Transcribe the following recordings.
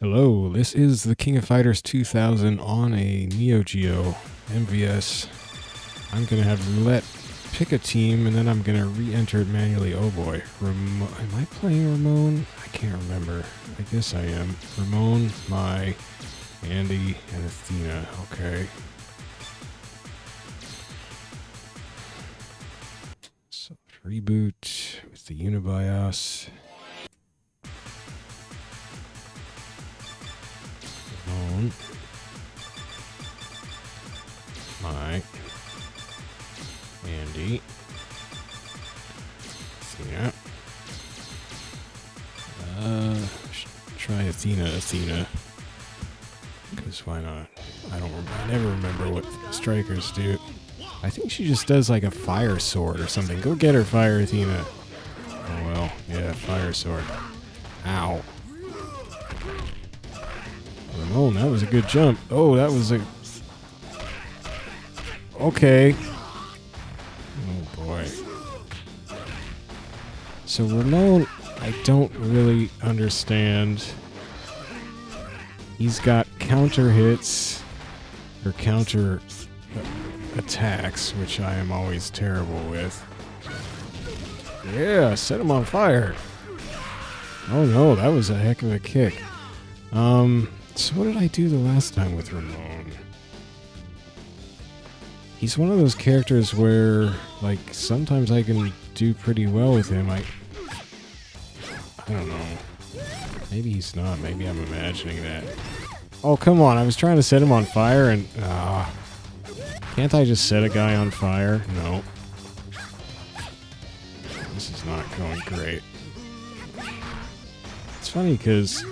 Hello, this is the King of Fighters 2000 on a Neo Geo MVS. I'm going to have roulette pick a team, and then I'm going to re-enter it manually. Oh boy. Am I playing Ramon? I can't remember. I guess I am. Ramon, Mai, Andy, and Athena. Okay. So, reboot with the Unibios. Ramon. Mai. Andy. Athena. Try Athena. Because why not? I never remember what strikers do. I think she just does like a fire sword or something. Go get her, Fire Athena. Oh well, yeah, fire sword. Ow. Ramon, that was a good jump. Oh, that was a... Okay. Oh, boy. So Ramon, I don't really understand. He's got counter hits, or counter attacks, which I am always terrible with. Yeah, set him on fire. Oh, no, that was a heck of a kick. So what did I do the last time with Ramon? He's one of those characters where, like, sometimes I can do pretty well with him. I don't know. Maybe he's not. Maybe I'm imagining that. Oh, come on. I was trying to set him on fire and... can't I just set a guy on fire? No. This is not going great. It's funny because...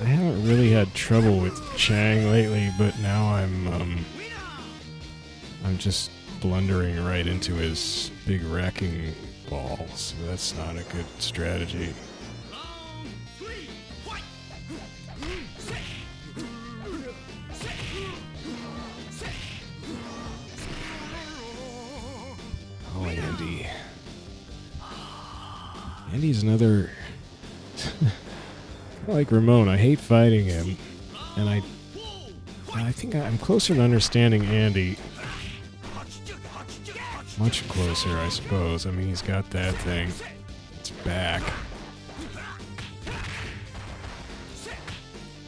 I haven't really had trouble with Chang lately, but now I'm just blundering right into his big wrecking balls. That's not a good strategy. Oh, Andy. Andy's another... Like Ramon, I hate fighting him, and I think I'm closer to understanding Andy. Much closer, I suppose. I mean, he's got that thing. It's back.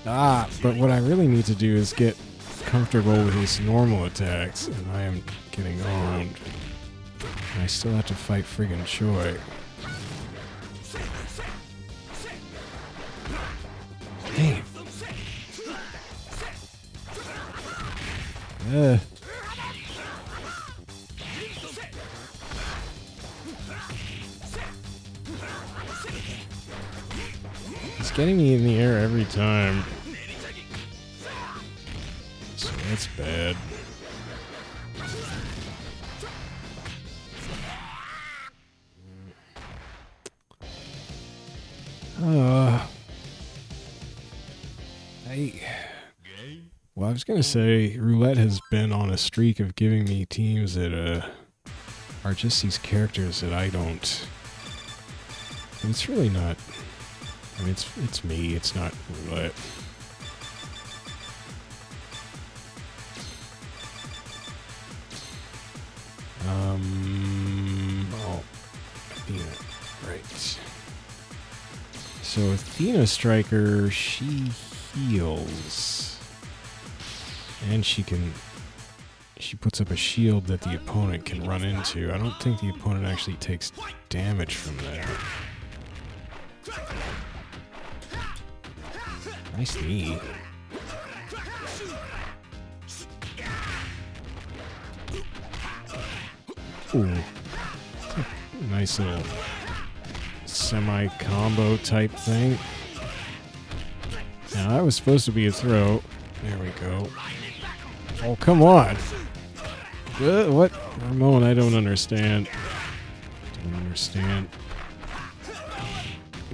Ah, but what I really need to do is get comfortable with his normal attacks, and I am getting owned. And I still have to fight friggin' Choi. He's getting me in the air every time. So that's bad. I was gonna say, roulette has been on a streak of giving me teams that are just these characters that I don't. And it's really not. I mean, it's me. It's not roulette. Oh, Athena, right. So Athena Striker, she heals. And she puts up a shield that the opponent can run into. I don't think the opponent actually takes damage from that. Nice knee. Ooh. Nice little semi-combo type thing. Now that was supposed to be a throw. There we go. Oh, come on! What? Ramon, I don't understand.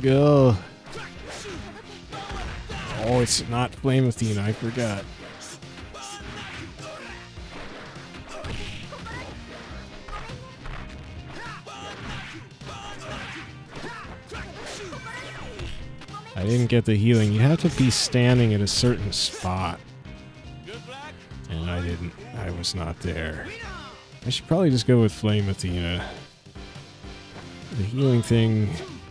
Go! Oh, it's not Flame Athena, I forgot. I didn't get the healing. You have to be standing at a certain spot. And I didn't. I was not there. I should probably just go with Flame Athena. The healing thing,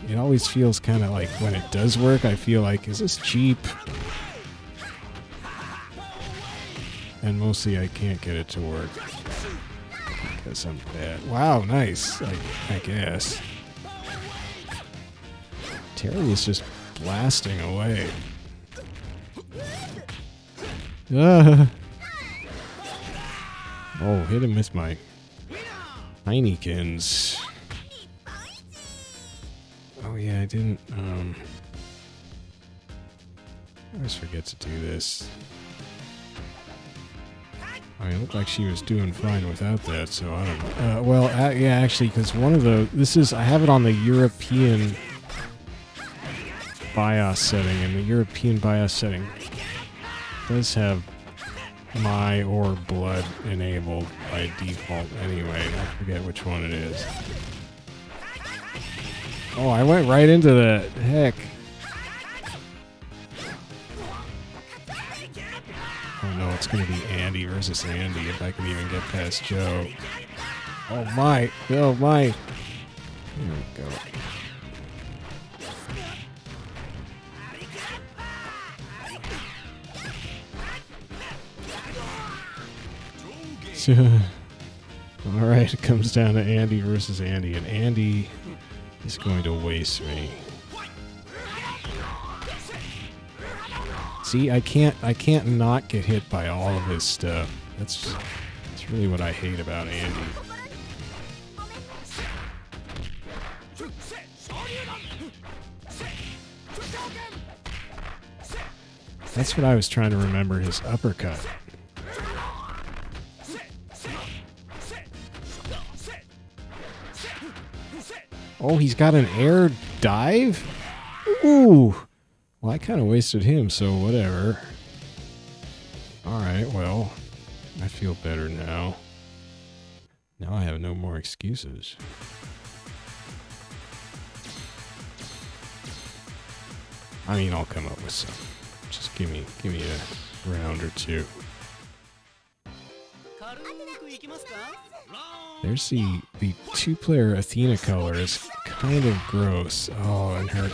it always feels kind of like, when it does work, I feel like, is this cheap? And mostly I can't get it to work. Because I'm bad. Wow, nice, I guess. Terry is just blasting away. Oh, hit him with my tinykins. Oh yeah, I didn't, I always forget to do this. I mean, it looked like she was doing fine without that, so I don't know. Well, yeah, actually, because one of the... This is... I have it on the European BIOS setting, and the European BIOS setting does have Mai or Blood enabled by default anyway. I forget which one it is. Oh, I went right into that. Heck. Oh no, it's gonna be Andy versus Andy if I can even get past Joe. Oh my! Oh my! Here we go. Alright, it comes down to Andy versus Andy, and Andy is going to waste me. See, I can't not get hit by all of his stuff. That's really what I hate about Andy. That's what I was trying to remember, his uppercut. Oh, he's got an air dive? Ooh! Well, I kind of wasted him, so whatever. Alright, well, I feel better now. Now I have no more excuses. I mean, I'll come up with some. Just give me a round or two. There's the two-player Athena color is kind of gross. Oh, and her...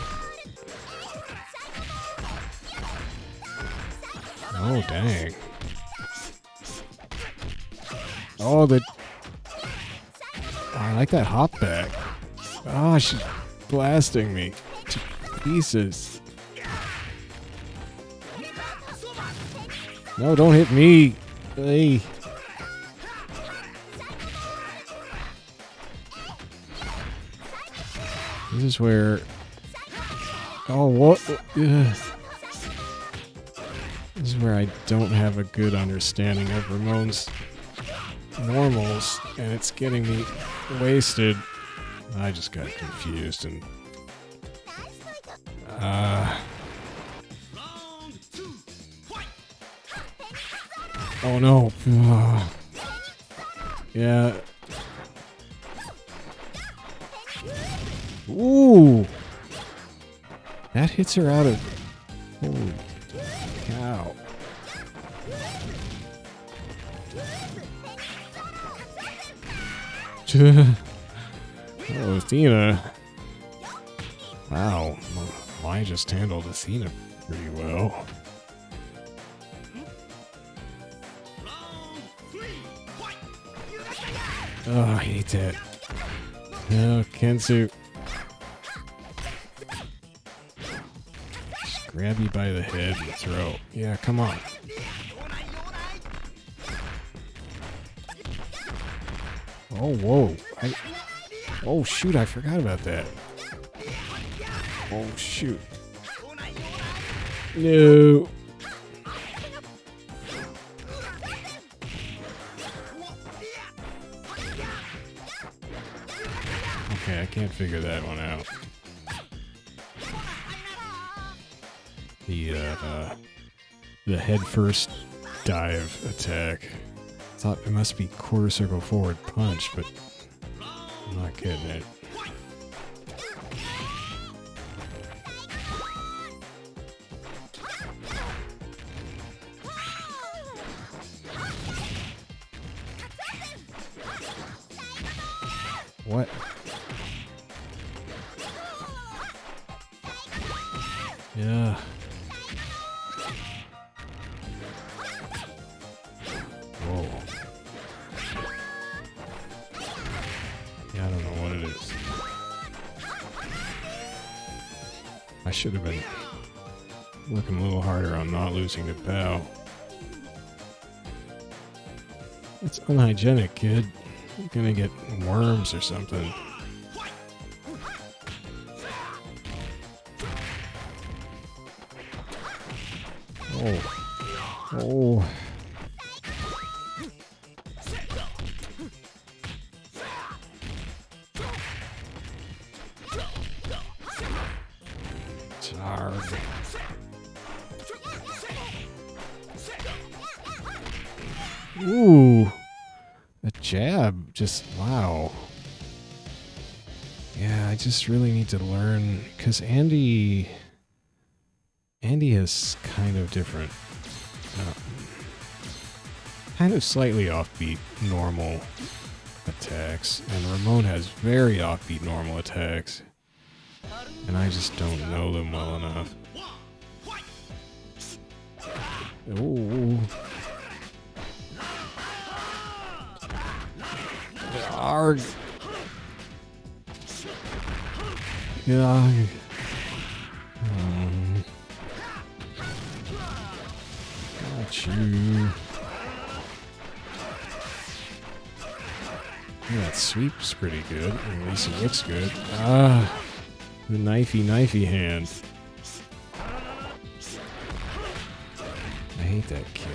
Oh, dang. Oh, the... Oh, I like that hop back. Oh, she's blasting me to pieces. No, don't hit me. Hey. This is where... Oh, what? Ugh. This is where I don't have a good understanding of Ramon's normals, and it's getting me wasted. I just got confused and... Oh, no. Yeah... Ooh! That hits her out of... Holy cow. Oh, Athena. Wow. Mai just handled Athena pretty well. Oh, I hate that. Oh, Kensu. Grab you by the head and throw. Yeah, come on. Oh, whoa. Oh, shoot, I forgot about that. Oh, shoot. No. Okay, I can't figure that one out. The head-first dive attack. Thought it must be quarter circle forward punch, but I'm not getting it. What? Yeah. Whoa. Yeah, I don't know what it is. I should have been looking a little harder on not losing the bow. It's unhygienic, kid. You're gonna get worms or something. Oh. Oh. Just, wow. Yeah, I just really need to learn, because Andy is kind of different. Kind of slightly offbeat normal attacks, and Ramon has very offbeat normal attacks, and I just don't know them well enough. Ooh. Arg. Yeah. Got you. Yeah, that sweep's pretty good. At least it looks good. Ah, the knifey hand. I hate that kick.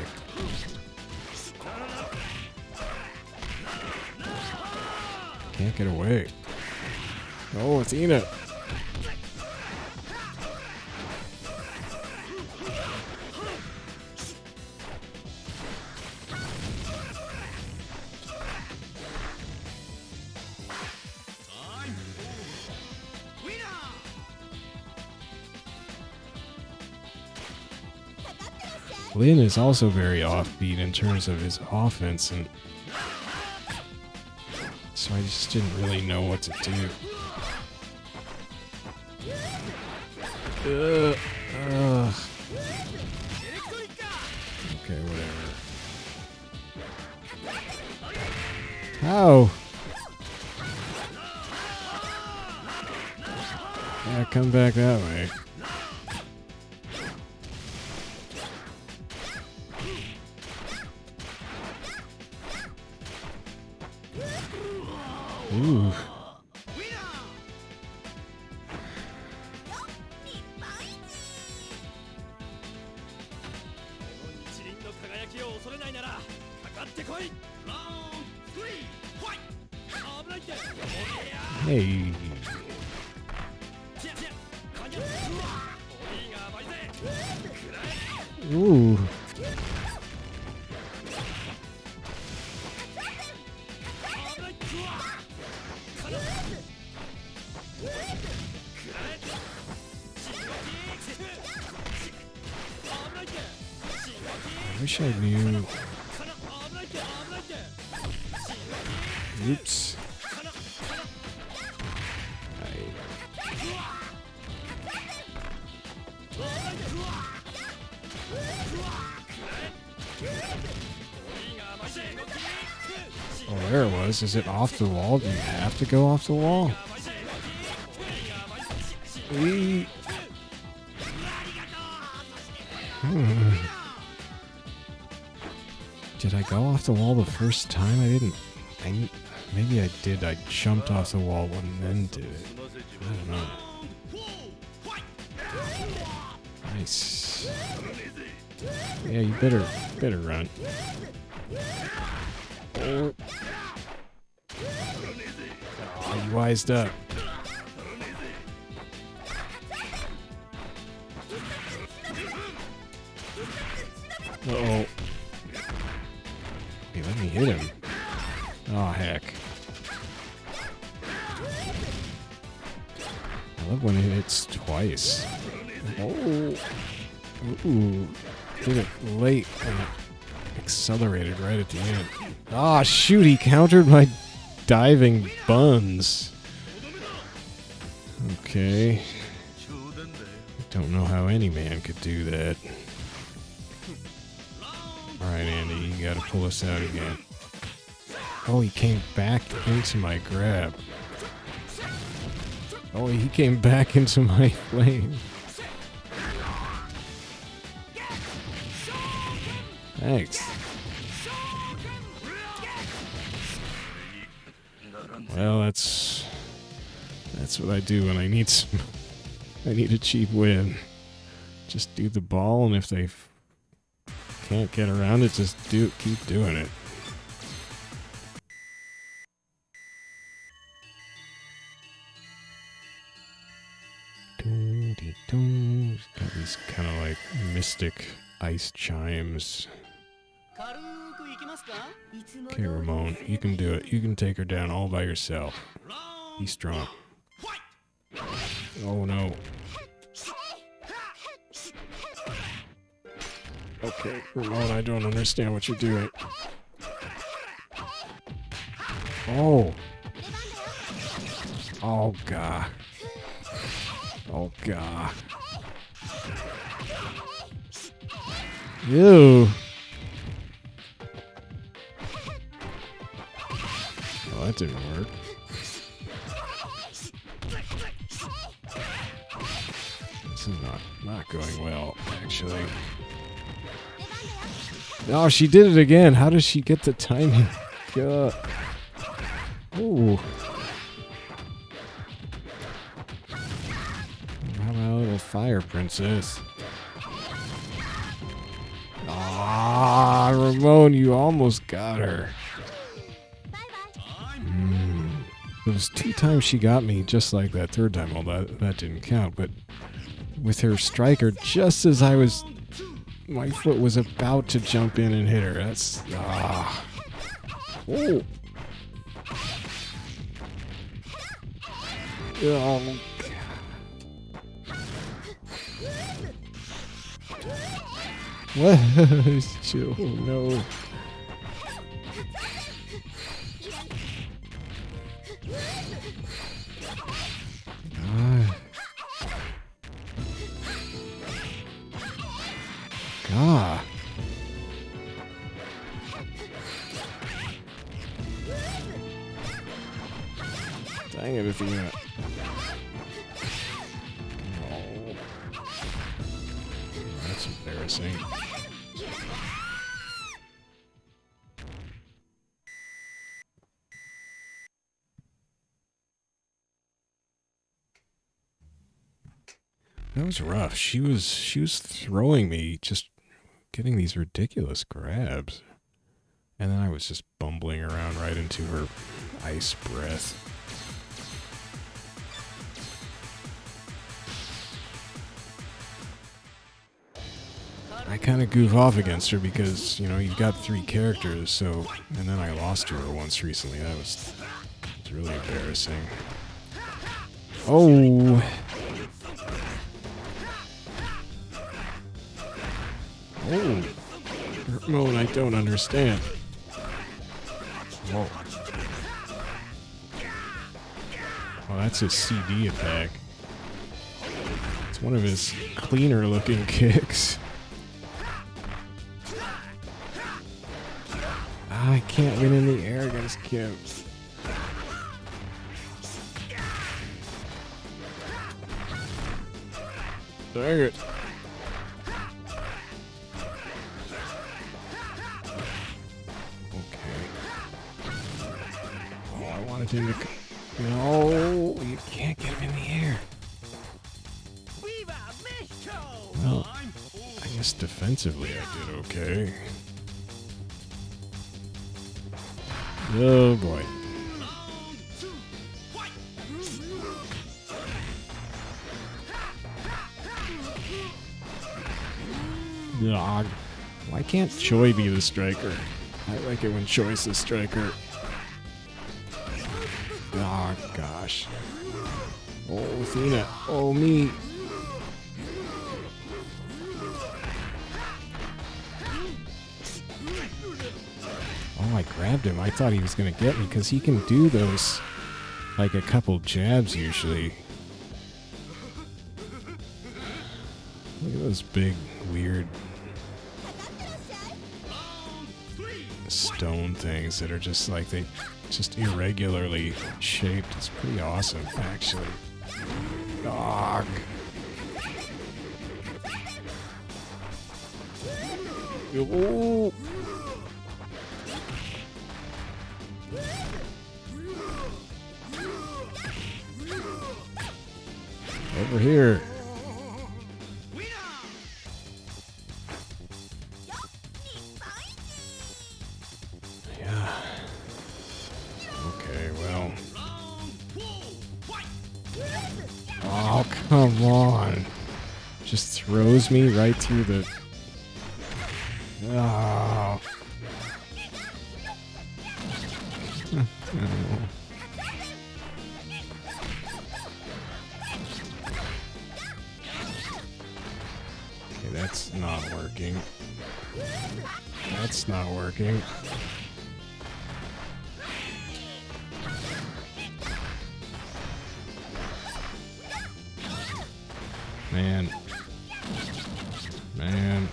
Can't get away. Oh, Athena. Lin is also very offbeat in terms of his offense, and so I just didn't really know what to do. Okay, whatever. How? Yeah, come back that way. Ooh. Hey. Ooh. I knew. Oops. Oh, there it was. Is it off the wall? Do you have to go off the wall? We. Did I go off the wall the first time? I didn't. Maybe I did. I jumped off the wall and then did it. I don't know. Nice. Yeah, you better run. Oh, you wised up. Uh-oh. Let me hit him. Oh, heck. I love when it hits twice. Oh. Ooh. Did it late and accelerated right at the end. Ah, shoot, he countered my diving buns. Okay. Don't know how any man could do that. Alright, Andy, you gotta pull us out again. Oh, he came back into my grab. Oh, he came back into my flame. Thanks. Well, that's what I do when I need some. I need a cheap win. Just do the ball, and if they can't get around it, just keep doing it. Got these kind of like mystic ice chimes. Okay, Ramon, you can do it. You can take her down all by yourself. Be strong. Oh no. Okay, Ramon, I don't understand what you're doing. Oh. Oh god. Oh god. Ew. Well, that didn't work. This is not going well, actually. Oh, she did it again. How does she get the timing? God. Ooh. How about a little fire princess? Ah, Ramon, you almost got her. It was 2 times she got me, just like that 3rd time. Well, that didn't count, but with her striker, just as I was, my foot was about to jump in and hit her. That's oh, oh. What? Chill. Oh, no. God. Dang it, Athena. Oh. That's embarrassing. That was rough. She was throwing me, just getting these ridiculous grabs. And then I was just bumbling around right into her ice breath. I kind of goof off against her because, you know, you've got 3 characters, so... And then I lost to her once recently. That was really embarrassing. Oh! Oh, Ramon, I don't understand. Whoa. Oh, that's his CD attack. It's one of his cleaner looking kicks. I can't win in the air against Kim. Dang it. No, you can't get him in the air. Well, I guess defensively I did okay. Oh boy. Ugh. Why can't Choi be the striker? I like it when Choi's the striker. Oh, gosh. Oh, Athena. Oh, me. Oh, I grabbed him, I thought he was going to get me, because he can do those, like, a couple jabs usually. Look at those big, weird stone things that are just, like, they just irregularly shaped. It's pretty awesome, actually. Dog. Oh. Over here. Yeah. Okay, well. Oh, come on. Just throws me right through the... Oh. Okay, that's not working. That's not working. Man. Man.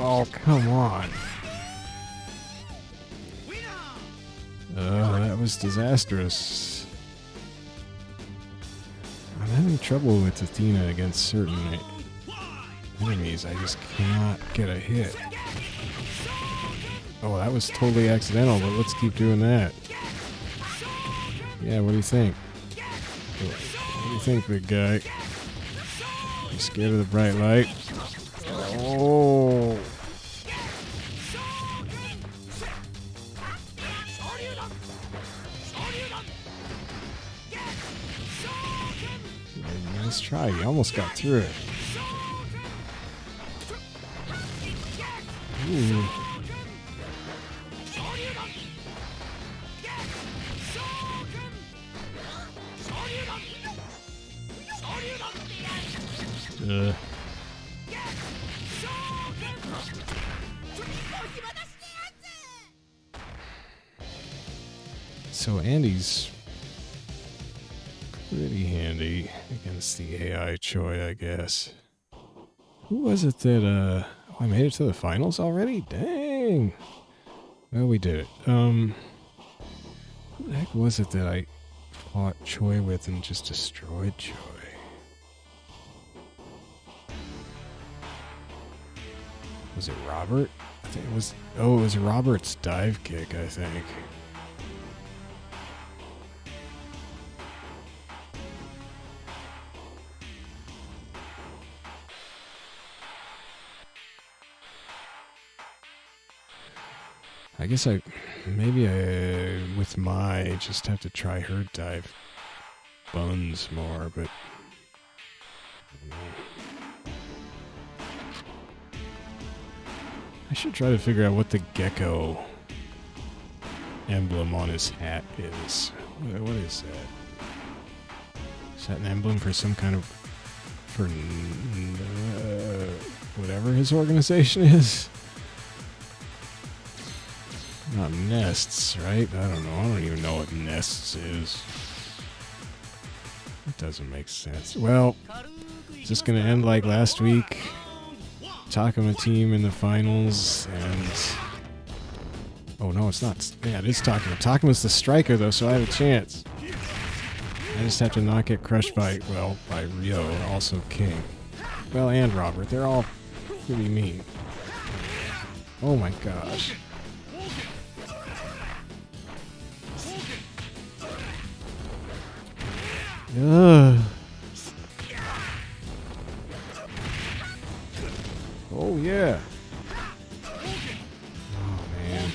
Oh, come on. Oh, that was disastrous. I'm having trouble with Athena against certain enemies. I just cannot get a hit. Oh, that was totally accidental, but let's keep doing that. Yeah, what do you think? What do you think, big guy? You scared of the bright light? Oh! Nice try, you almost got through it. Ooh. So Andy's pretty handy against the AI Choi, I guess. Who was it that, oh, I made it to the finals already? Dang! Well, we did it. Who the heck was it that I fought Choi with and just destroyed Choi? Was it Robert? I think it was... Oh, it was Robert's dive kick, I think. I guess I... Maybe I... With Mai, just have to try her dive buns more, but... I don't know. I should try to figure out what the gecko emblem on his hat is. What is that? Is that an emblem for some kind of... for... whatever his organization is? Not Nests, right? I don't know. I don't even know what Nests is. That doesn't make sense. Well, is this going to end like last week? Takuma team in the finals, and... Oh, no, it's not. Yeah, it is Takuma. Takuma's the striker, though, so I have a chance. I just have to not get crushed by, well, by Ryo, and also King. Well, and Robert. They're all pretty mean. Oh, my gosh. Ugh. Oh, yeah. Oh, man.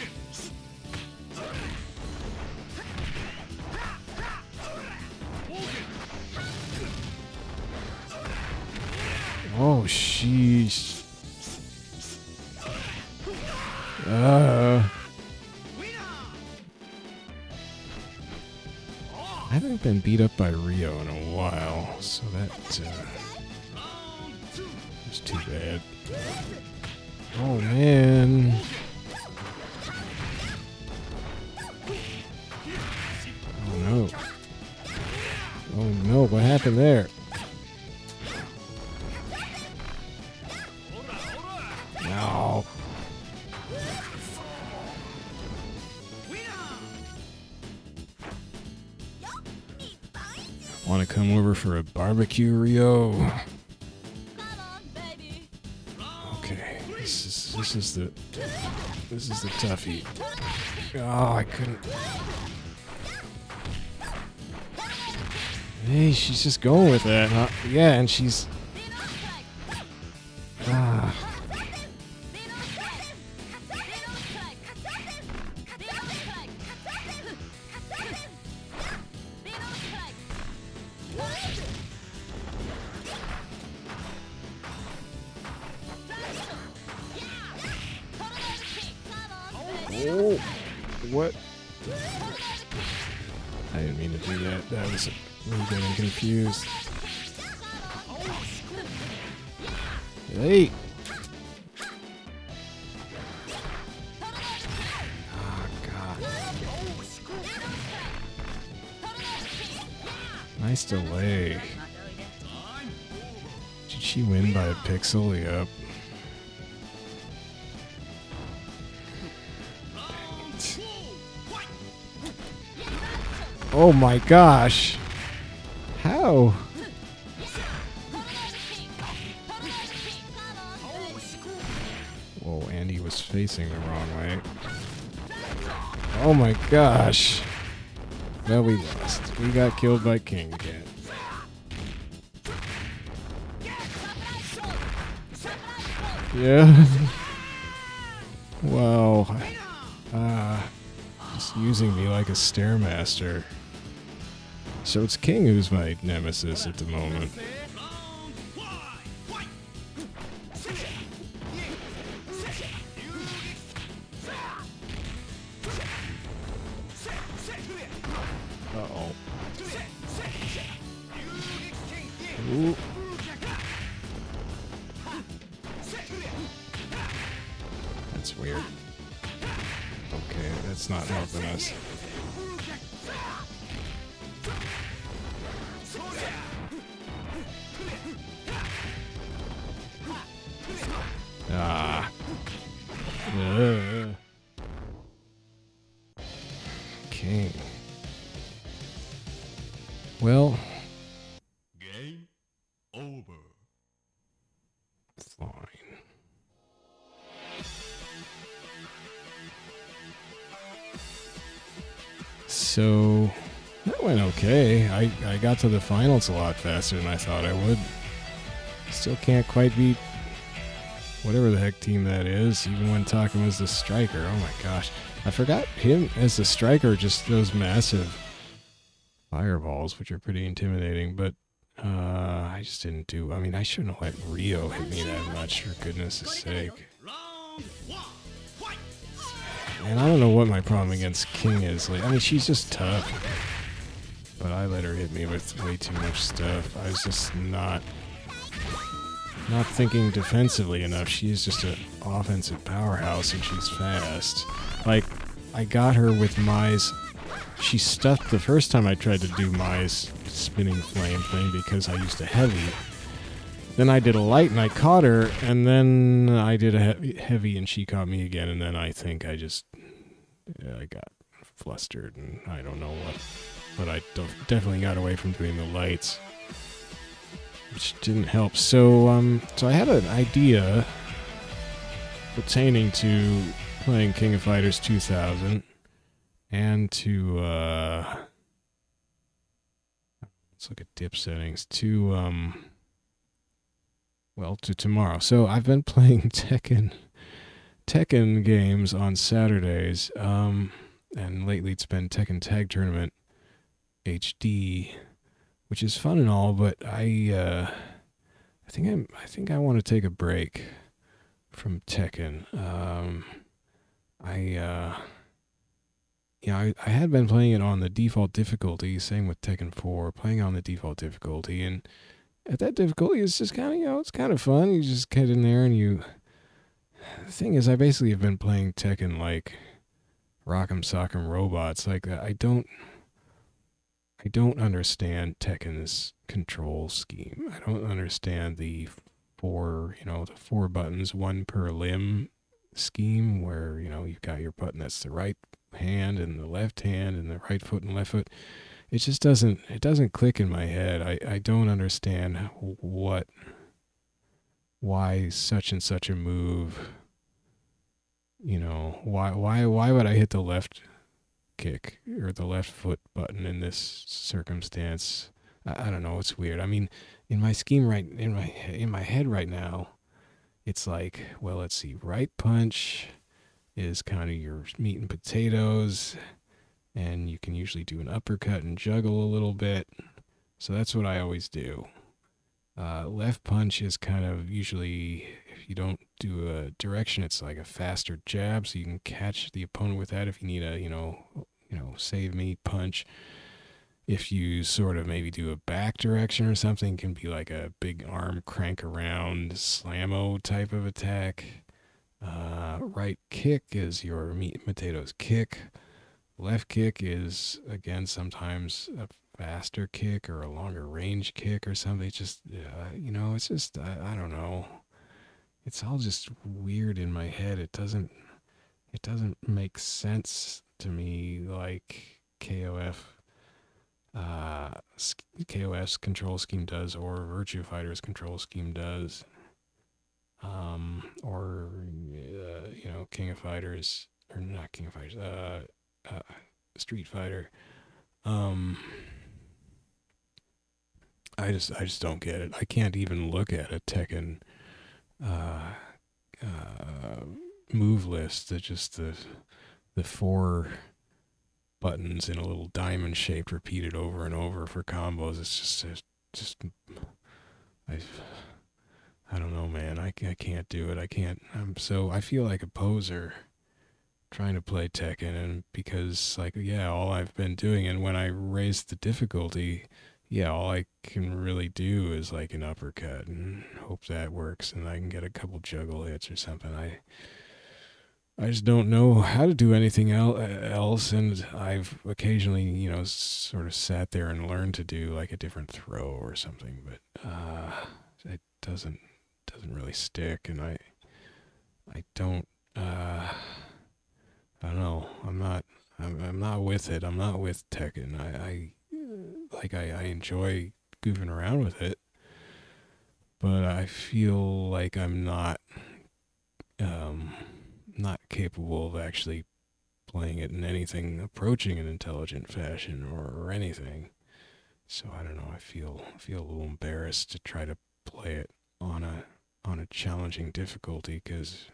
Oh, sheesh. I haven't been beat up by Ryo in a while, so that was too bad. Oh man. Oh no. Oh no, what happened there? No. Want to come over for a barbecue, Ryo? Okay, this is the toughie. Oh, I couldn't. Hey, she's just going with that, huh? Yeah, and she's. Hey! Oh, God. Nice delay. Did she win by a pixel? Yep. Oh my gosh! How? Whoa, Andy was facing the wrong way. Oh my gosh. Well, we lost. We got killed by King again. Yeah. Wow. Just using me like a stairmaster. So it's King who's my nemesis at the moment. Uh-oh. Ooh. That's weird. Okay, that's not helping us. King. Well, game over. Fine. So that went okay. I got to the finals a lot faster than I thought I would. Still can't quite beat whatever the heck team that is, even when Takuma's the striker. Oh my gosh. I forgot him as the striker, just those massive fireballs, which are pretty intimidating, but I just didn't do... I mean, I shouldn't have let Ryo hit me that much, for goodness' sake. And I don't know what my problem against King is. Like, I mean, she's just tough. But I let her hit me with way too much stuff. I was just not thinking defensively enough. She is just an offensive powerhouse, and she's fast. Like, I got her with Mai's... She stuffed the first time I tried to do Mai's spinning flame thing because I used a heavy. Then I did a light, and I caught her, and then I did a heavy, and she caught me again, and then I think I just... I got flustered, and I don't know what... But I definitely got away from doing the lights, which didn't help. So, so I had an idea pertaining to playing King of Fighters 2000 and to, let's look at dip settings, to, well, to tomorrow. So I've been playing Tekken games on Saturdays, and lately it's been Tekken Tag Tournament HD, which is fun and all, but I think I want to take a break from Tekken. I you know, I had been playing it on the default difficulty, same with Tekken 4, playing on the default difficulty, and at that difficulty, it's just kind of, you know, it's kind of fun. You just get in there and you... The thing is, I basically have been playing Tekken like Rock'em Sock'em Robots. Like, I don't understand Tekken's control scheme. I don't understand the four buttons, one per limb scheme, where, you know, you've got your button that's the right hand and the left hand and the right foot and left foot. It just doesn't, it doesn't click in my head. I don't understand why such and such a move, you know, why would I hit the left kick or the left foot button in this circumstance? I don't know, it's weird. I mean, in my scheme right, in my head right now, it's like, well, let's see, right punch is kind of your meat and potatoes, and you can usually do an uppercut and juggle a little bit. So that's what I always do. Left punch is kind of usually, if you don't do a direction, it's like a faster jab, so you can catch the opponent with that if you need a, you know, save me punch. If you sort of maybe do a back direction or something, it can be like a big arm crank around slammo type of attack. Right kick is your meat and potatoes kick. Left kick is, again, sometimes a faster kick or a longer range kick or something. It's just, you know, it's just, I don't know. It's all just weird in my head. It doesn't make sense to me, like KOF's control scheme does, or Virtue Fighter's control scheme does, or, you know, King of Fighters, or not King of Fighters, Street Fighter. I just don't get it. I can't even look at a Tekken move list. That just the four buttons in a little diamond shape repeated over and over for combos. It's just I don't know, man. I can't do it. I can't. I feel like a poser trying to play Tekken, and because, like, yeah, all I've been doing, and when I raise the difficulty, yeah, all I can really do is like an uppercut and hope that works, and I can get a couple juggle hits or something. I just don't know how to do anything else, and I've occasionally, you know, sort of sat there and learned to do like a different throw or something, but it doesn't really stick, and I don't. I don't know. I'm not with it. I'm not with Tekken. I enjoy goofing around with it, but I feel like I'm not capable of actually playing it in anything approaching an intelligent fashion or anything. So I don't know. I feel a little embarrassed to try to play it on a challenging difficulty, because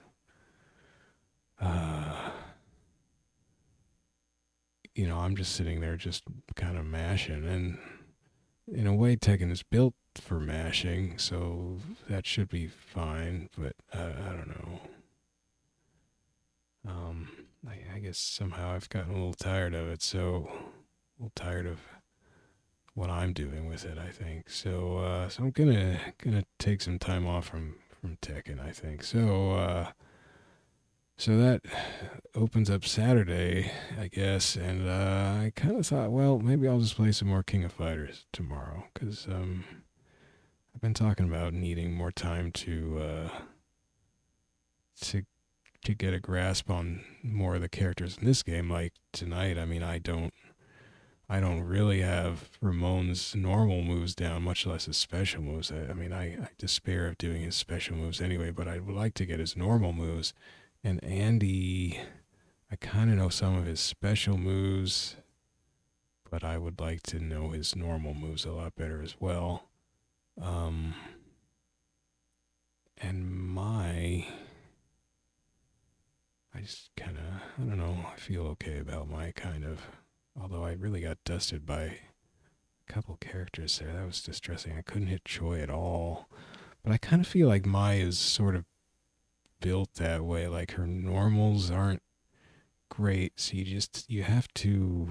you know, I'm just sitting there just kind of mashing, and in a way Tekken is built for mashing, so that should be fine, but I don't know. I guess somehow I've gotten a little tired of it, so a little tired of what I'm doing with it, I think. So so I'm gonna take some time off from Tekken, I think. So so that opens up Saturday, I guess, and I kind of thought, well, maybe I'll just play some more King of Fighters tomorrow, because I've been talking about needing more time to get a grasp on more of the characters in this game. Like tonight, I mean, I don't really have Ramon's normal moves down, much less his special moves. I mean, I despair of doing his special moves anyway, but I would like to get his normal moves. And Andy, I kind of know some of his special moves, but I would like to know his normal moves a lot better as well. And Mai, I just kind of, I don't know, I feel okay about Mai, kind of. Although I really got dusted by a couple characters there. That was distressing. I couldn't hit Choi at all. But I kind of feel like Mai is sort of built that way, like her normals aren't great. So you have to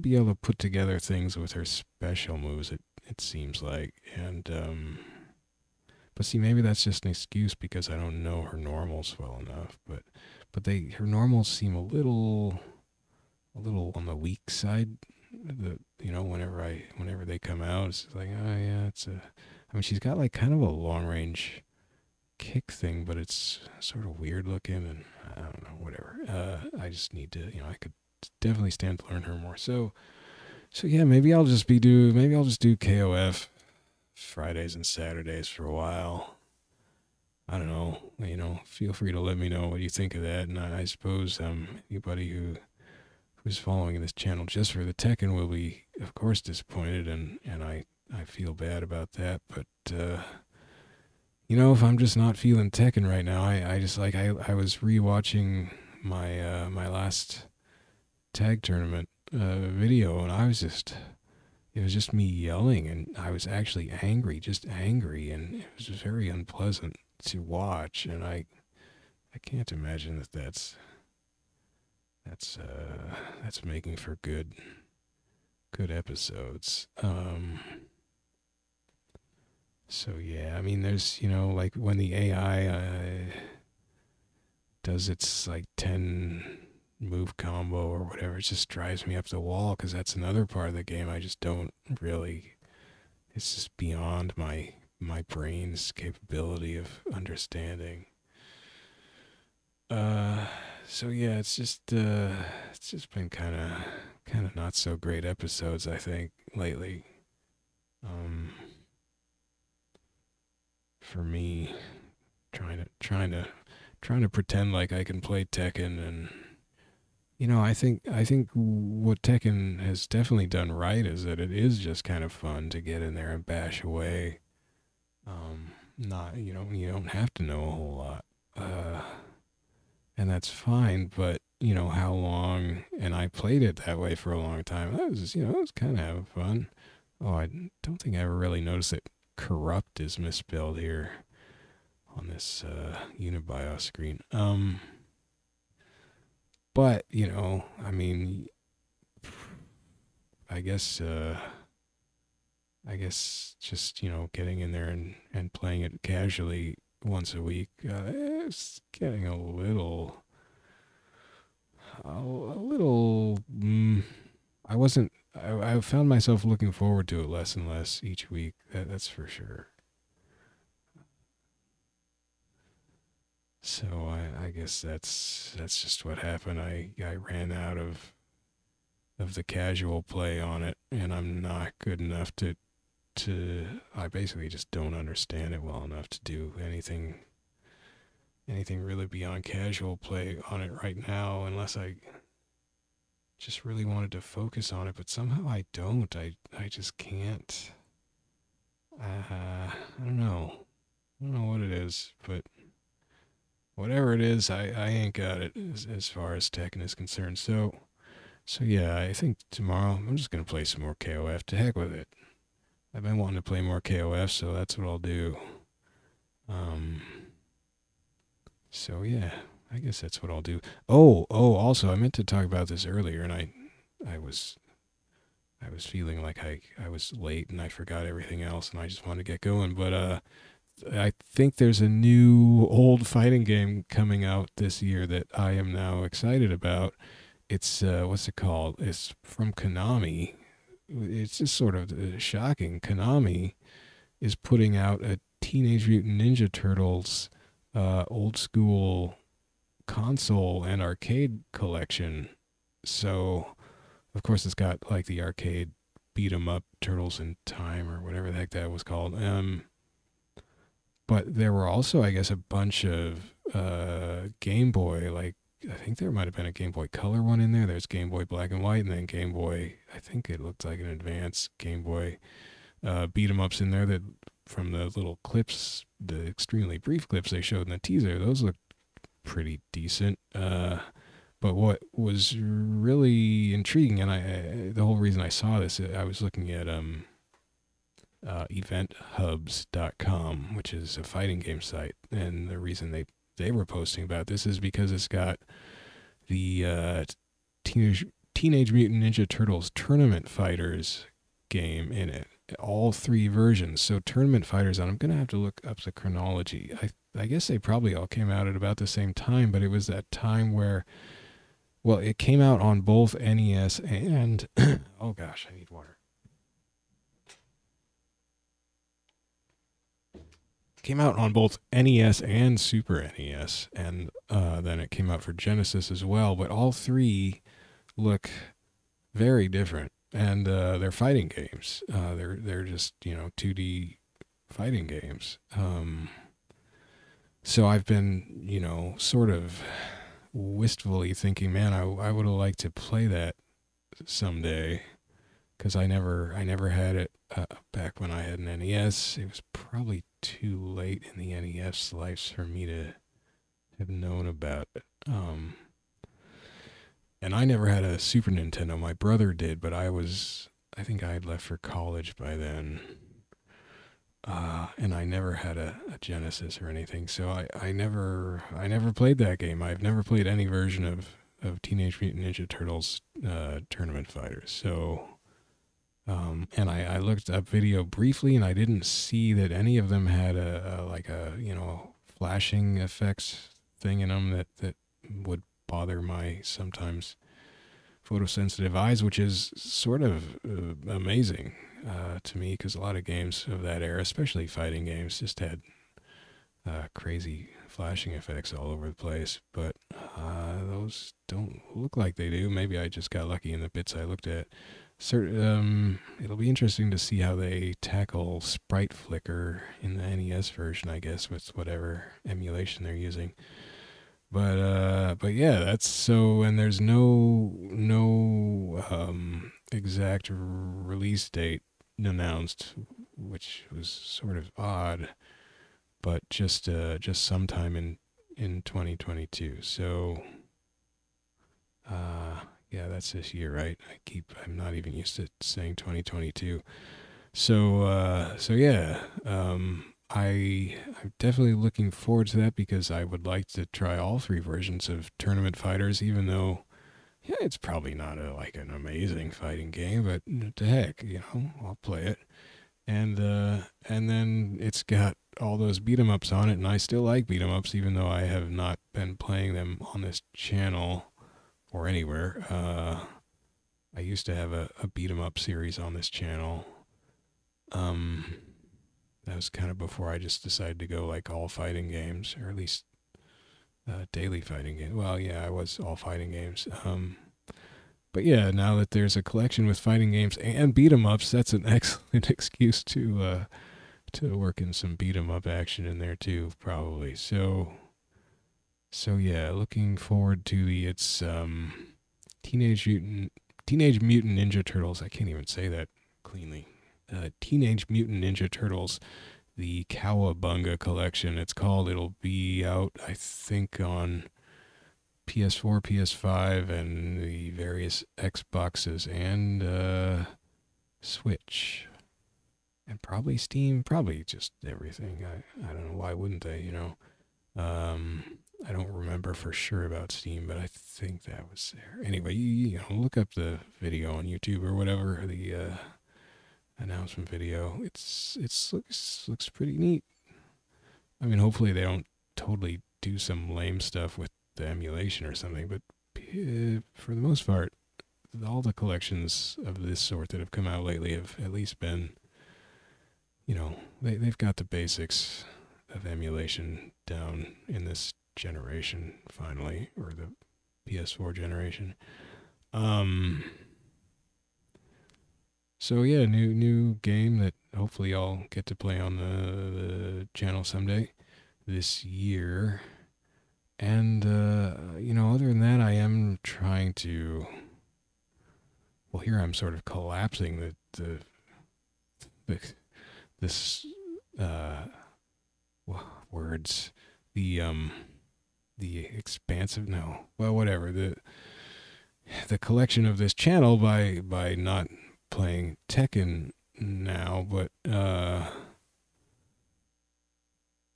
be able to put together things with her special moves, it seems like. And but see, maybe that's just an excuse because I don't know her normals well enough, but her normals seem a little on the weak side. You know, whenever they come out, it's like, oh yeah, I mean, she's got like kind of a long range kick thing, but it's sort of weird looking, and I don't know, whatever. I just need to, you know, I could definitely stand to learn her more. So yeah, maybe I'll just do KOF Fridays and Saturdays for a while. I don't know, you know, feel free to let me know what you think of that. And I suppose anybody who's following this channel just for the Tekken will be, of course, disappointed, and I feel bad about that, but you know, if I'm just not feeling Tekken right now, I was rewatching my my last tag tournament video, and it was just me yelling, and I was actually angry, and it was just very unpleasant to watch, and I can't imagine that that's making for good episodes. So yeah, I mean, there's, you know, like when the AI does its like 10 move combo or whatever, it just drives me up the wall, because that's another part of the game I just don't really, it's just beyond my brain's capability of understanding. So yeah, it's just been kind of not so great episodes, I think, lately. For me, trying to pretend like I can play Tekken, and you know, I think what Tekken has definitely done right is that it is just kind of fun to get in there and bash away. Not, you know, you don't have to know a whole lot, and that's fine. But you know how long, and I played it that way for a long time. That was, you know, it was kind of having fun. Oh, I don't think I ever really noticed it. Corrupt is misspelled here on this Unibios screen. But you know, I mean, I guess just, you know, getting in there and playing it casually once a week, it's getting a little. I found myself looking forward to it less and less each week. That's for sure. So I guess that's just what happened. I ran out of the casual play on it, and I'm not good enough to. I basically just don't understand it well enough to do anything really beyond casual play on it right now, unless I just really wanted to focus on it, but somehow I don't. I just can't. I don't know. I don't know what it is, but whatever it is, I ain't got it as far as Tekken is concerned. So yeah, I think tomorrow I'm just going to play some more KOF. To heck with it. I've been wanting to play more KOF, so that's what I'll do. So yeah. I guess that's what I'll do. Oh, also, I meant to talk about this earlier, and I was feeling like I was late and I forgot everything else, and I just wanted to get going. But I think there's a new old fighting game coming out this year that I am now excited about. It's, what's it called? It's from Konami. It's just sort of shocking. Konami is putting out a Teenage Mutant Ninja Turtles old school console and arcade collection. So of course it's got like the arcade beat 'em up Turtles in Time or whatever the heck that was called, but there were also, I guess, a bunch of Game Boy, like I think there might have been a Game Boy Color one in there. There's Game Boy Black and White, and then Game Boy, I think it looked like an advanced Game Boy beat 'em ups in there, that from the little clips, the extremely brief clips they showed in the teaser, those looked pretty decent. But what was really intriguing, and the whole reason I saw this, I was looking at eventhubs.com, which is a fighting game site, and the reason they were posting about this is because it's got the Teenage Mutant Ninja Turtles Tournament Fighters game in it. All three versions. So Tournament Fighters, I'm going to have to look up the chronology. I guess they probably all came out at about the same time, but it was that time where, well, it came out on both NES and, oh gosh, I need water. Came out on both NES and Super NES, and then it came out for Genesis as well, but all three look very different. And they're fighting games. They're just, you know, 2D fighting games. So I've been, you know, sort of wistfully thinking, man, I would have liked to play that someday, because I never had it back when I had an NES. It was probably too late in the NES life for me to have known about it. And I never had a Super Nintendo. My brother did, but I think I had left for college by then. And I never had a Genesis or anything. So I never played that game. I've never played any version of Teenage Mutant Ninja Turtles Tournament Fighters. So, and I looked up video briefly, and I didn't see that any of them had a you know, flashing effects thing in them that would bother my sometimes photosensitive eyes, which is sort of amazing to me, because a lot of games of that era, especially fighting games, just had crazy flashing effects all over the place. But those don't look like they do. Maybe I just got lucky in the bits I looked at. It'll be interesting to see how they tackle sprite flicker in the NES version, I guess, with whatever emulation they're using. But yeah, that's so, and there's no exact release date announced, which was sort of odd, but just sometime in 2022. So, yeah, that's this year, right? I'm not even used to saying 2022. So, yeah, I'm definitely looking forward to that, because I would like to try all three versions of Tournament Fighters, even though, yeah, it's probably not an amazing fighting game, but to heck, you know, I'll play it. And then it's got all those beat-em-ups on it, and I still like beat-em-ups, even though I have not been playing them on this channel or anywhere. I used to have a beat-em-up series on this channel. That was kind of before I just decided to go like all fighting games, or at least daily fighting games. Well, yeah, I was all fighting games. But yeah, now that there's a collection with fighting games and beat-em-ups, that's an excellent excuse to work in some beat-em-up action in there too, probably. So yeah, looking forward to it's Teenage Mutant Ninja Turtles. I can't even say that cleanly. Teenage Mutant Ninja Turtles, the Cowabunga Collection, it's called. It'll be out, I think, on PS4, PS5, and the various Xboxes, and Switch, and probably Steam, probably just everything. I don't know, why wouldn't they, you know? I don't remember for sure about Steam, but I think that was there. Anyway, you know, look up the video on YouTube or whatever, the announcement video. It looks pretty neat. I mean, hopefully they don't totally do some lame stuff with the emulation or something, but for the most part, all the collections of this sort that have come out lately have at least been, you know, they've got the basics of emulation down in this generation finally, or the PS4 generation. So yeah, new game that hopefully I'll get to play on the channel someday this year. And, you know, other than that, I am trying to, well, here I'm sort of collapsing the expansive, no, well, whatever, the collection of this channel by not playing Tekken now, but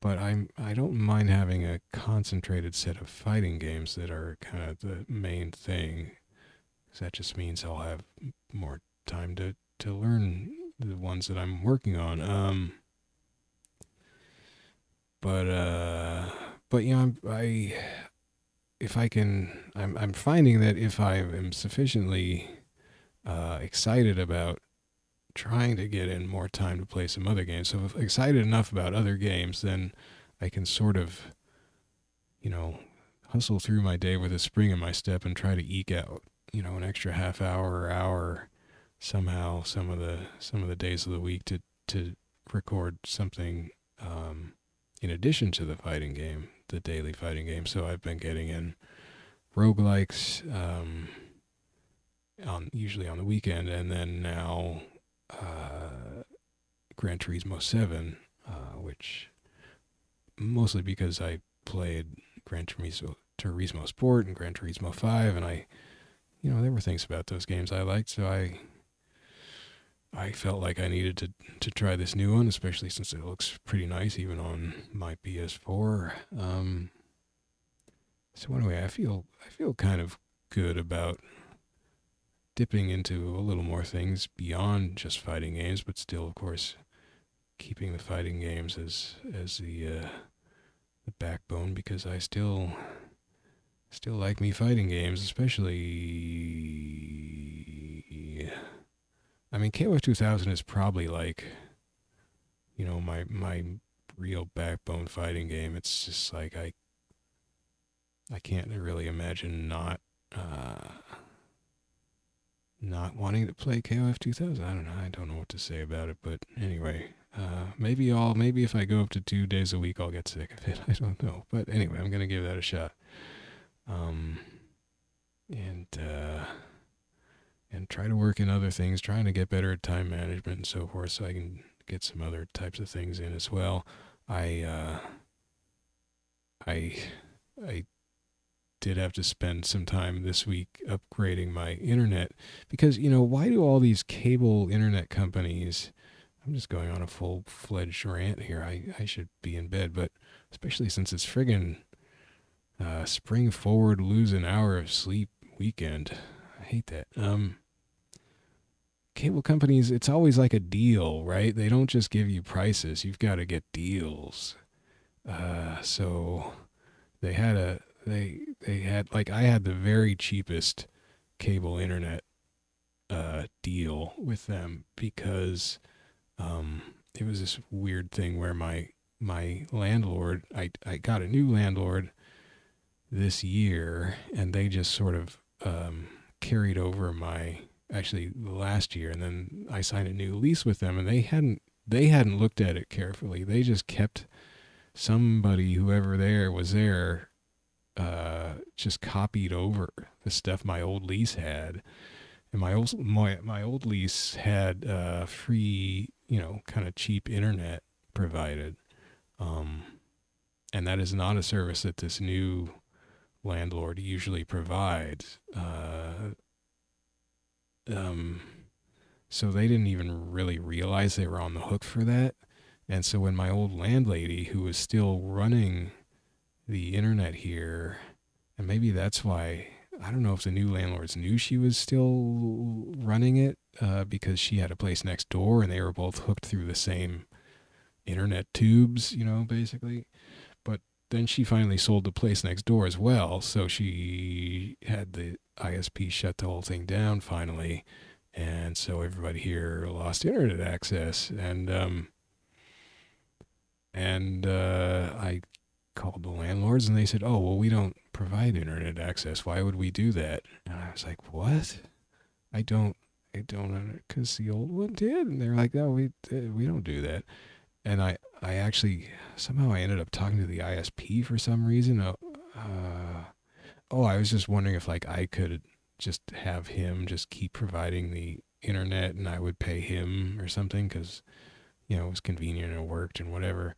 But I don't mind having a concentrated set of fighting games that are kind of the main thing, because that just means I'll have more time to learn the ones that I'm working on. But you know, I'm finding that if I am sufficiently excited about trying to get in more time to play some other games, so if I'm excited enough about other games, then I can sort of, you know, hustle through my day with a spring in my step and try to eke out, you know, an extra half hour or hour somehow some of the days of the week to record something in addition to the fighting game, the daily fighting game. So I've been getting in roguelikes usually on the weekend, and then now Gran Turismo 7, which mostly because I played Gran Turismo Sport and Gran Turismo 5, and I, you know, there were things about those games I liked, so I felt like I needed to try this new one, especially since it looks pretty nice even on my PS4. So anyway, I feel kind of good about dipping into a little more things beyond just fighting games, but still, of course, keeping the fighting games as the backbone, because I still like me fighting games, especially. I mean, KOF 2000 is probably like, you know, my real backbone fighting game. It's just like I can't really imagine not wanting to play KOF 2000. I don't know what to say about it, but anyway, maybe if I go up to 2 days a week, I'll get sick of it. I don't know, but anyway, I'm gonna give that a shot. And try to work in other things, trying to get better at time management and so forth, so I can get some other types of things in as well. I did have to spend some time this week upgrading my internet, because, you know, why do all these cable internet companies, I'm just going on a full-fledged rant here, I should be in bed, but especially since it's friggin' spring forward, lose an hour of sleep weekend. I hate that. Cable companies, it's always like a deal, right? They don't just give you prices. You've got to get deals. So I had the very cheapest cable internet deal with them, because it was this weird thing where my landlord, I got a new landlord this year, and they just sort of carried over actually last year, and then I signed a new lease with them, and they hadn't looked at it carefully. They just kept whoever was there just copied over the stuff my old lease had, and my old lease had free, you know, kind of cheap internet provided, and that is not a service that this new landlord usually provides. So they didn't even really realize they were on the hook for that. And so when my old landlady, who was still running the internet here, and maybe that's why, I don't know if the new landlords knew she was still running it, because she had a place next door and they were both hooked through the same internet tubes, you know, basically. But then she finally sold the place next door as well. So she had the ISP shut the whole thing down finally. And so everybody here lost internet access. And I called the landlords, and they said, "Oh, well, we don't provide internet access. Why would we do that?" And I was like, "What? I don't, because the old one did." And they're like, "No, we don't do that." And I actually, somehow I ended up talking to the ISP for some reason. I was just wondering if, like, I could just have him just keep providing the internet, and I would pay him or something, because, you know, it was convenient and it worked and whatever.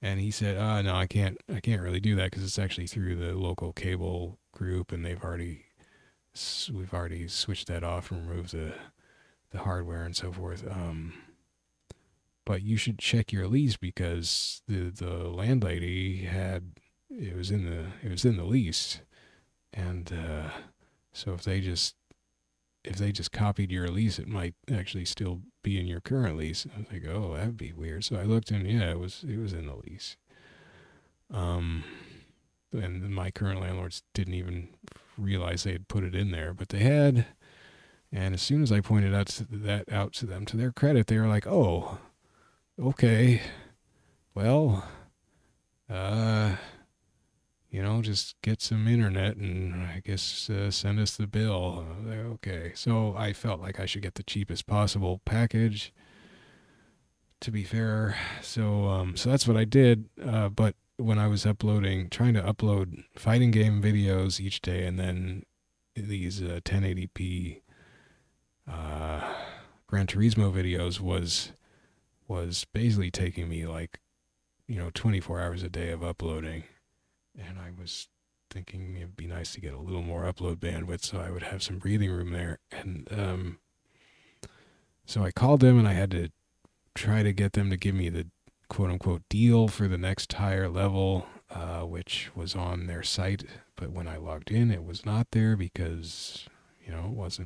And he said, "No, I can't really do that, because it's actually through the local cable group, and we've already switched that off and removed the hardware and so forth." But you should check your lease, because the landlady had, it was in the lease. And so if they just copied your lease, it might actually still be in your current lease. I was like, oh, that'd be weird. So I looked, and yeah, it was in the lease. And my current landlords didn't even realize they had put it in there, but they had. And as soon as I pointed that out to them, to their credit, they were like, oh, okay, well, you know, just get some internet and I guess send us the bill. Okay, so I felt like I should get the cheapest possible package, to be fair. So so that's what I did. But when I was trying to upload fighting game videos each day, and then these 1080p Gran Turismo videos was basically taking me, like, you know, 24 hours a day of uploading. And I was thinking it'd be nice to get a little more upload bandwidth so I would have some breathing room there. And so I called them, and I had to try to get them to give me the quote-unquote deal for the next higher level, which was on their site. But when I logged in, it was not there, because, you know, it was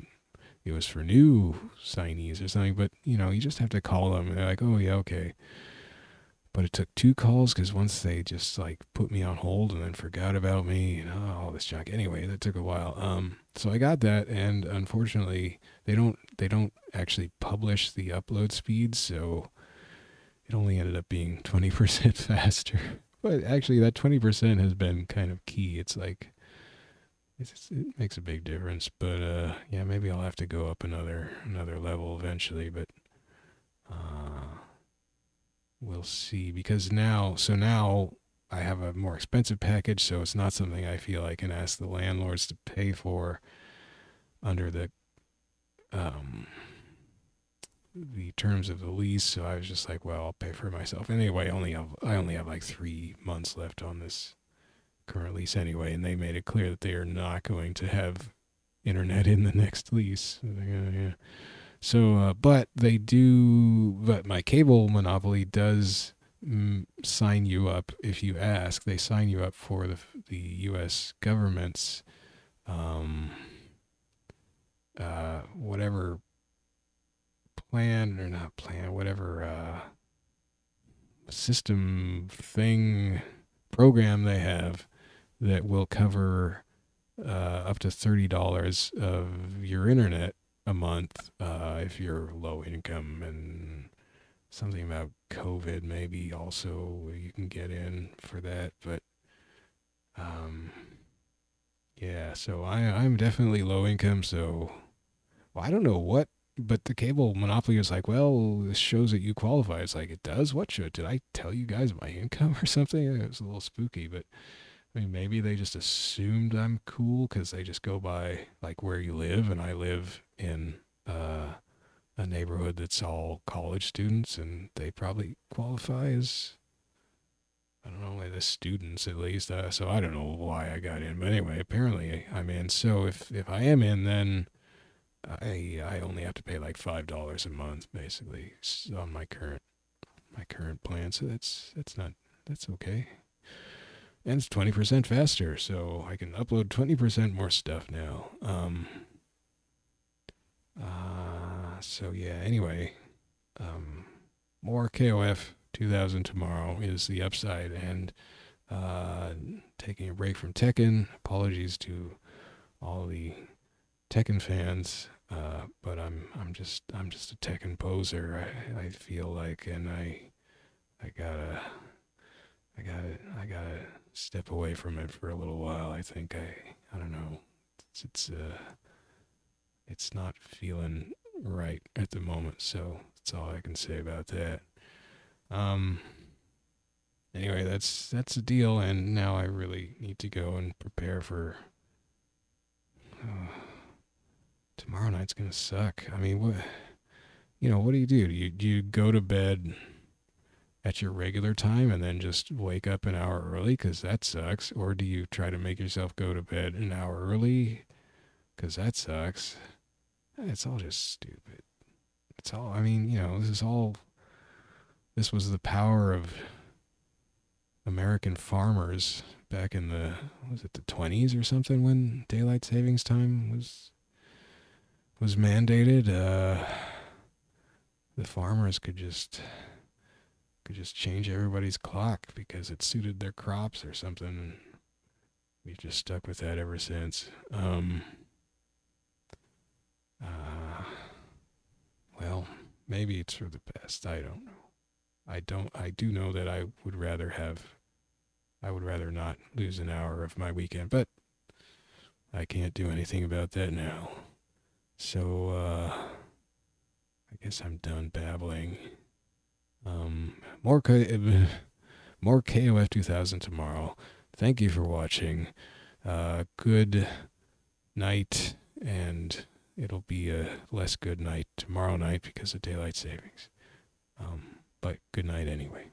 for new signees or something. But, you know, you just have to call them, and they're like, oh, yeah, okay. But it took 2 calls, because once they just, like, put me on hold and then forgot about me and all this junk. Anyway, that took a while. So I got that, and unfortunately, they don't actually publish the upload speed, so it only ended up being 20% faster. But actually, that 20% has been kind of key. It's like, it makes a big difference. But yeah, maybe I'll have to go up another level eventually. But we'll see, because now I have a more expensive package, so it's not something I feel I can ask the landlords to pay for under the terms of the lease. So I was just like, well, I'll pay for it myself. Anyway, I only have like 3 months left on this current lease anyway, and they made it clear that they are not going to have internet in the next lease. Yeah. So, but my cable monopoly does sign you up if you ask. They sign you up for the U.S. government's, whatever plan, or not plan, whatever, system thing, program they have that will cover, up to $30 of your internet a month, if you're low income, and something about COVID maybe also you can get in for that. But yeah, so I'm definitely low income, so, well, I don't know what, but the cable monopoly was like, well, this shows that you qualify. It's like, it does? What show? Did I tell you guys my income or something? It was a little spooky. But I mean, maybe they just assumed I'm cool, because they just go by, like, where you live, and I live in a neighborhood that's all college students, and they probably qualify as, I don't know, as students at least. So I don't know why I got in, but anyway, apparently I'm in. So if I am in, then I only have to pay like $5 a month, basically, on my current plan. So that's okay. And it's 20% faster, so I can upload 20% more stuff now. So yeah, anyway, more KOF 2000 tomorrow is the upside, and taking a break from Tekken. Apologies to all the Tekken fans, but I'm just a Tekken poser. I feel like, and I gotta step away from it for a little while. I think I don't know. It's not feeling right at the moment. So that's all I can say about that. Anyway, that's the deal. And now I really need to go and prepare for tomorrow night's gonna suck. I mean, what do you do? Do you go to bed at your regular time and then just wake up an hour early, because that sucks? Or do you try to make yourself go to bed an hour early, because that sucks? It's all just stupid. It's all, I mean, you know, this is all This was the power of American farmers back in the, was it the 20s or something, when daylight savings time was mandated. The farmers could just change everybody's clock because it suited their crops or something. And we've just stuck with that ever since. Well, maybe it's for the best. I don't know. I do know that I would rather not lose an hour of my weekend, but I can't do anything about that now. So, I guess I'm done babbling. More KOF 2000 tomorrow. Thank you for watching. Good night, and it'll be a less good night tomorrow night because of daylight savings. But good night anyway.